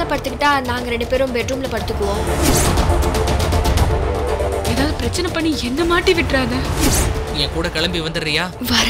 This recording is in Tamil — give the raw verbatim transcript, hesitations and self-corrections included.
மேல படுத்துக்கிட்டா நாங்க ரெண்டு பேரும் பெட்ரூம்ல படுத்துக்குவோம். ஏதாவது பிரச்சனை பண்ணி என்ன மாட்டி விட்டுறாத. என் கூட கிளம்பி வந்துடுறியா? வர.